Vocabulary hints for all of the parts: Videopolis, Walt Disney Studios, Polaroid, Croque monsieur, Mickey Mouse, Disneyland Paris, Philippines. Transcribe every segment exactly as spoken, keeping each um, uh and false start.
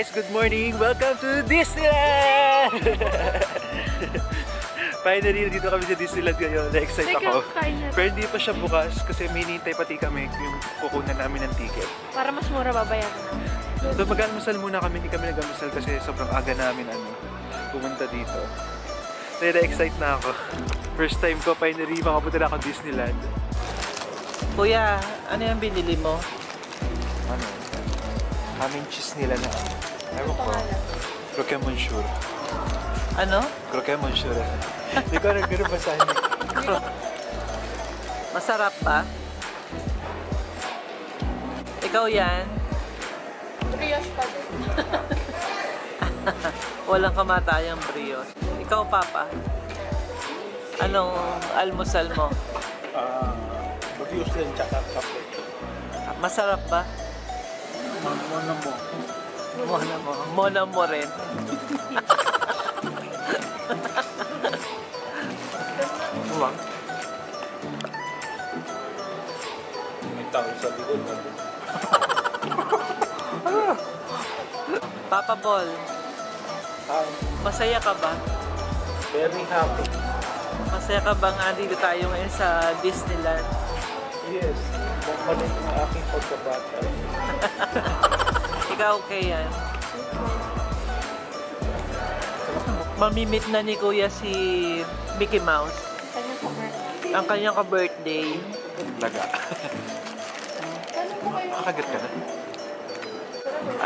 guys! Good morning! Welcome to Disneyland! Finally, dito kami sa Disneyland ngayon. Na-excite ako. Pero hindi pa siya bukas kasi may hinihintay pati kami yung kukunan namin ng ticket. Para mas mura babayaran namin. So mag-almusal muna kami. Hindi kami nag-almusal kasi sobrang aga namin ano, pumunta dito. Na-excite na ako. First time ko, finally, makapunta na ako Disneyland. Kuya, ano yung binili mo? Ano? Aming cheese nila na ano. Ewan ko. Croque monsieur. Ano? Croque monsieur. Hindi ko alam gano'n basahin. Masarap ba? Ikaw yan? Brioche pa din. Walang kamatayang brioche. Ikaw, Papa? Anong almusal mo? Ah, brioche din tsaka kape. Masarap ba? Mona mo. Mona mo. Mona mo rin. Uwang. May tao sa likod natin. Papa Ball. Masaya ka ba? Very happy. Masaya ka bang andito tayo ngayon sa Disneyland? Yes. Magpalit na aking pagkabata. Ikaw okay yan? Mamimit na ni Kuya si Mickey Mouse. Ang kanyang ka-birthday. Laga. Makagat ka na.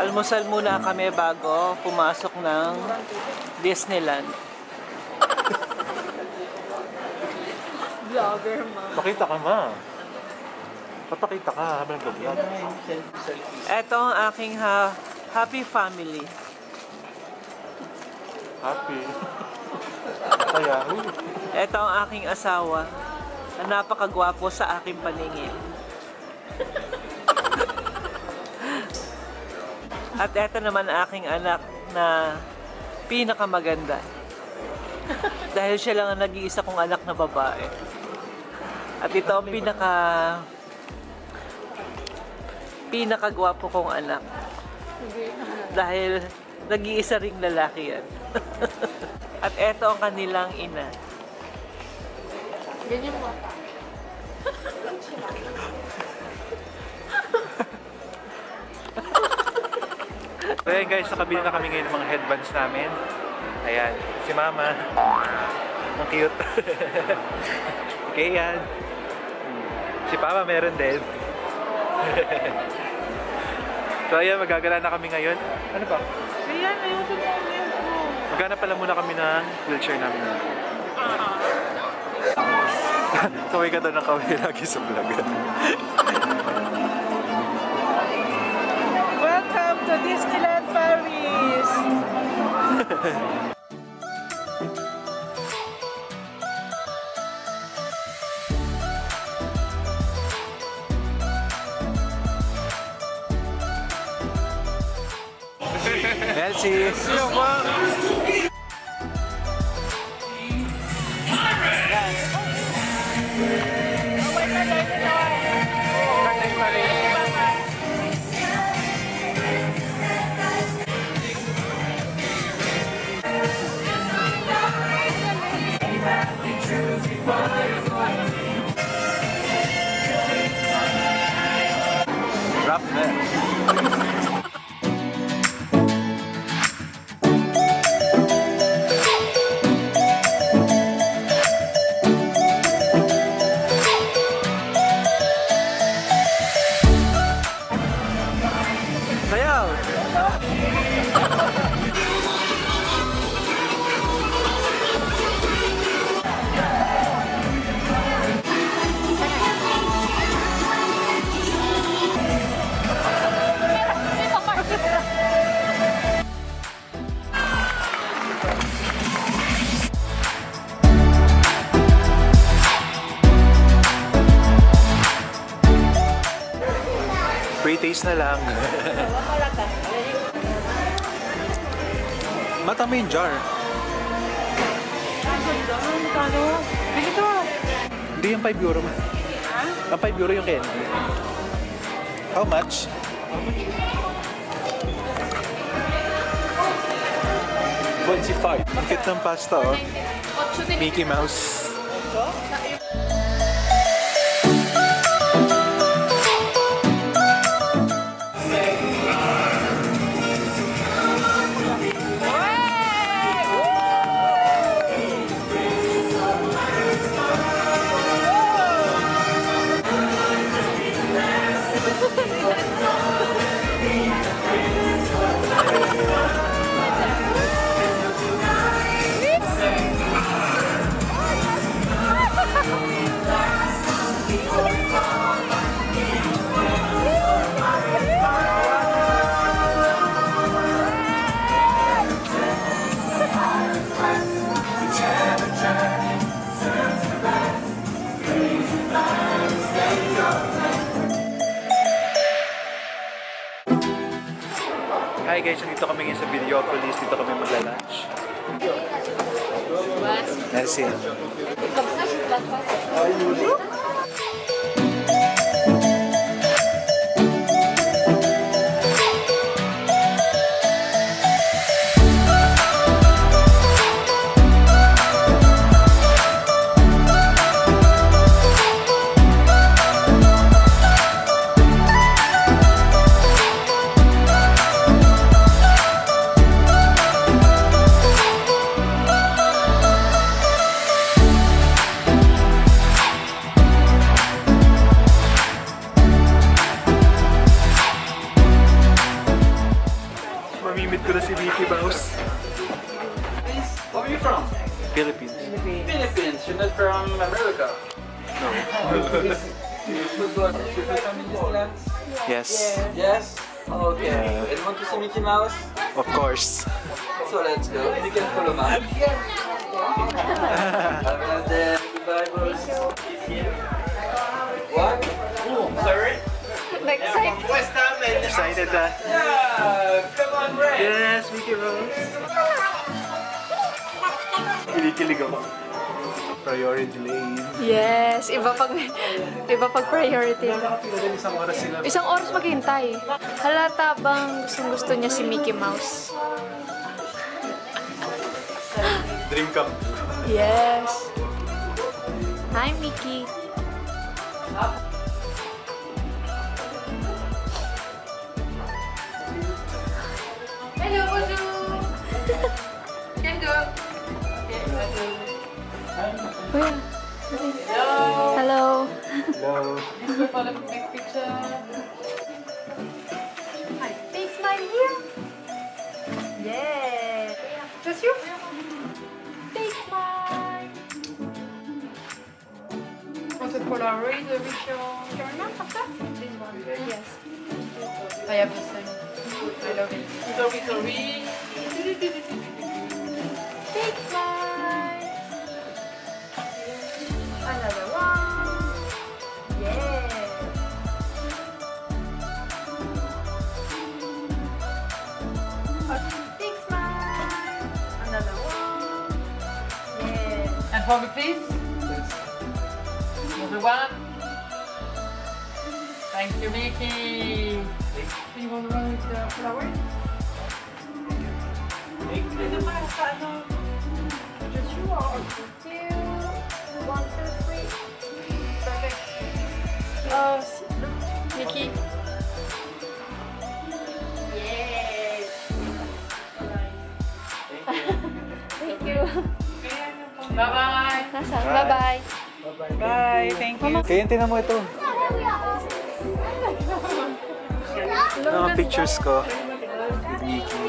Almusal muna kami bago pumasok ng Disneyland. Vlogger ma. Pakita ka ma. Papakita ka habang nag-vlog. Ito ang aking ha happy family. Happy. Kaya, ito ang aking asawa na napakagwapo sa aking paningin. At ito naman ang aking anak na pinakamaganda. Dahil siya lang ang nag-iisa kong anak na babae. At ito ang pinaka... pinakagwapo kong anak. Dahil nag-iisa ring lalaki yan. At eto ang kanilang ina. Ganyan mo. Ayan guys, nakabili na kami ngayon ng mga headbands namin. Ayan, si Mama. Ang cute. Okay yan. Si Papa meron din. So ayan, magagala na kami ngayon. Ano ba? Ayan, ayusin mo ang lens mo. Maghanap pala muna kami ng wheelchair namin. Kaway ka daw ng kaway lagi sa vlog. Welcome to Disneyland Paris! Merci. Au revoir. Taste na lang. Matama yung jar. Hindi yung five euro man. Ang five euro yung candy. How much? How much? twenty-five. Ang cute ng pasta, oh. Mickey Mouse. Hi guys, dito kami ngayon sa Videopolis. Dito kami magla-lunch. Merci. Mamimit ko na si Mickey Mouse. Where are you from? Philippines. Philippines. Philippines. You're not from America? No. Did you come in Disneyland? Yes. Yes? Okay. Yeah. And want to see Mickey Mouse? Of course. So let's go. You can follow me. Have a nice day. Goodbye, boys. What? Oh, sorry? Excited. Excited. Uh, yeah, come on, Red. Yes, Mickey Mouse. Kinikilig ako. Priority lane. Yes, iba pag iba pag priority. Isang oras sila. Isang oras maghintay. Halata bang gustong-gusto niya si Mickey Mouse? Dream come true. Yes. Hi, Mickey. Hello. Hello. Hello. Thanks for the big picture. Hi. Big smile here. Yeah. Just you. Big smile. Want to Polaroid the picture? Do you remember that? This one. Yes. I have the same. I love it. Sorry, sorry. Big smile. Another one. Yeah. Big smile. Another one. Yeah. And for me, please. Yes. Another one. Thank you, Mickey. Do you want to run with the flower? Thank you. Just you are. One, two, three. Perfect. Oh, Mickey. Yes. Thank you. Thank you. Bye-bye. Bye-bye. Bye. Thank you. Kaya tingnan mo ito. Mga pictures ko with Mickey.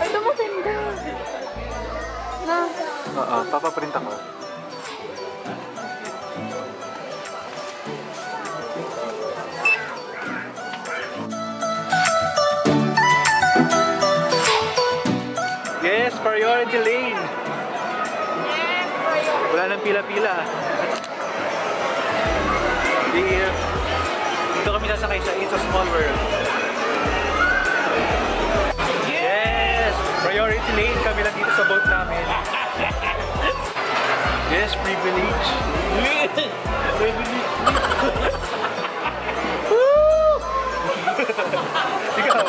Ito maganda. Oo, papaprint ako. Priority lane. Yes, priority. Wala nang pila-pila. Dito kami nasakay sa It's a Small World. Yes! Priority lane. Kami lang dito sa boat namin. Yes, privilege. Privilege. Woo! Ikaw.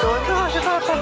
Tonto si Papa.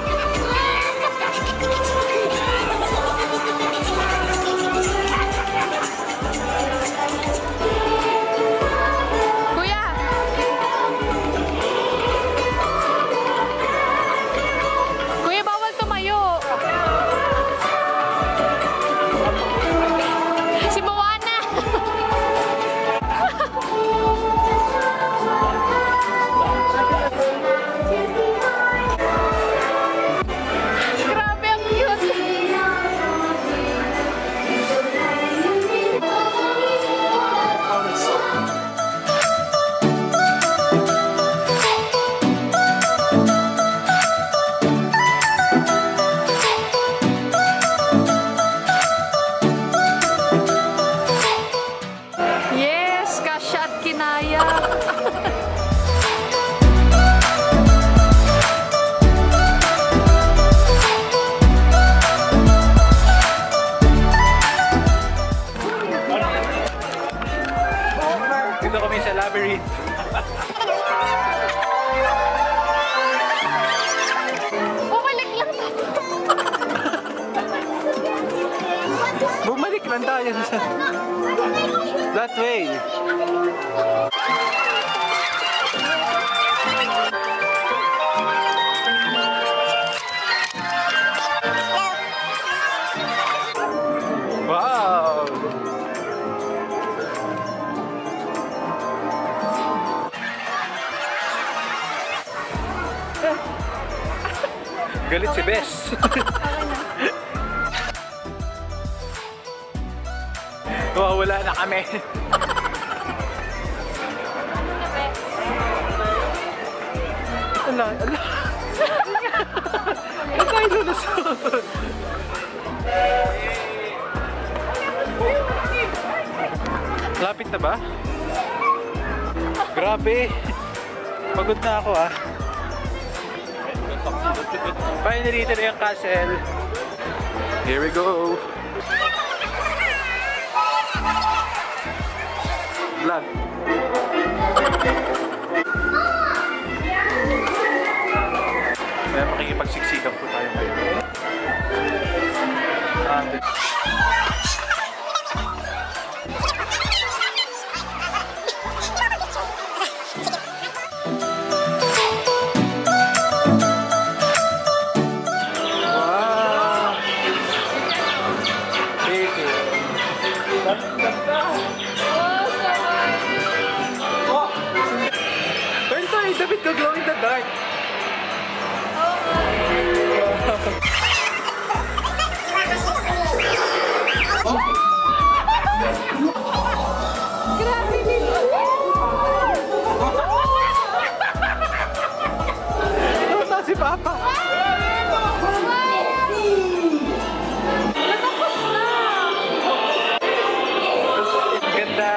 Bumalik lang tayo sa that way. Wow! Galit si Bes. Wala na kami. Ala, ala. Ano tayo lulusot? Lapit na ba? Grabe. Pagod na ako ah. Finally, ito na yung castle. Here we go. Vlog. May makikipagsiksikan po tayo ngayon. Wow! Thank you. Dapat ko glow in the dark. Grabe nito. Ito si Papa. Ganda.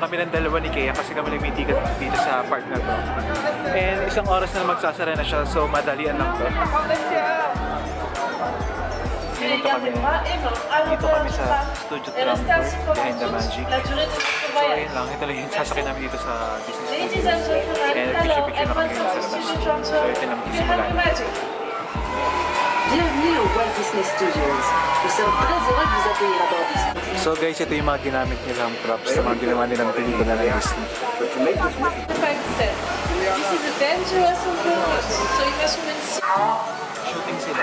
Kami ng dalawa ni Kea kasi kami may ticket dito sa park na to. And isang oras na magsasara na siya, so madalian lang to. Dito kami, dito kami sa Studio Trump behind the magic. So yun lang, ito lang yung sasakay namin dito sa Disney Studios. And picture-picture na kami ngayon sa labas. So ito lang isimulan. Bienvenue au Walt Disney Studios. Nous sommes très heureux de vous accueillir à bord Disney. So guys, ito yung mga ginamit nilang props sa mga ginawa nilang pelikula na Disney. This is a dangerous approach. So you must remain shooting sila.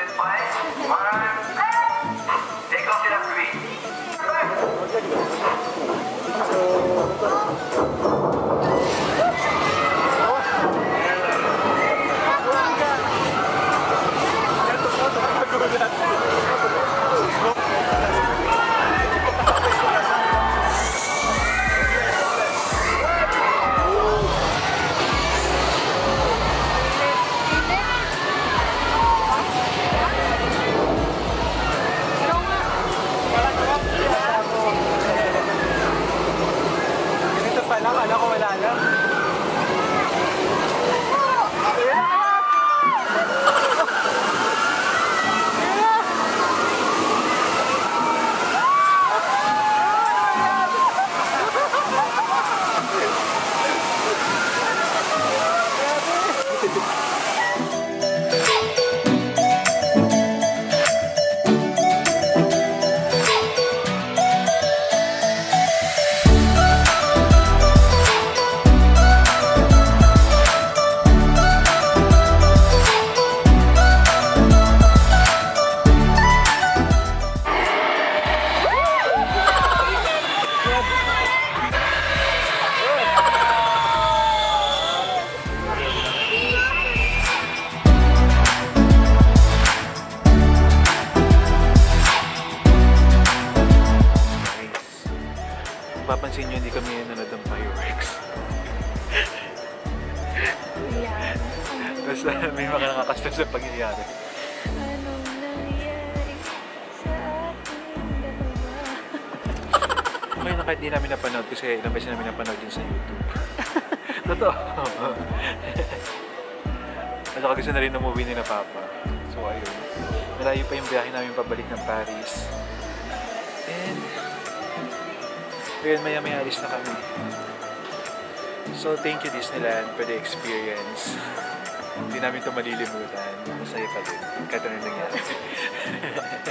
Décomptez la pluie. mapapansin nyo, hindi kami nanood ng fireworks. Yeah. Basta may mga nakakastan sa pangyayari. Ngayon na kahit di namin napanood kasi ilang beses namin napanood yun sa YouTube. Totoo. At saka gusto na rin ng movie ni na Papa. So ayun. Malayo pa yung biyahe namin pabalik ng Paris. And ayun, maya-maya alis na kami. So thank you Disneyland for the experience. Hindi namin ito malilimutan. Masaya ka din. Kahit ano nangyari.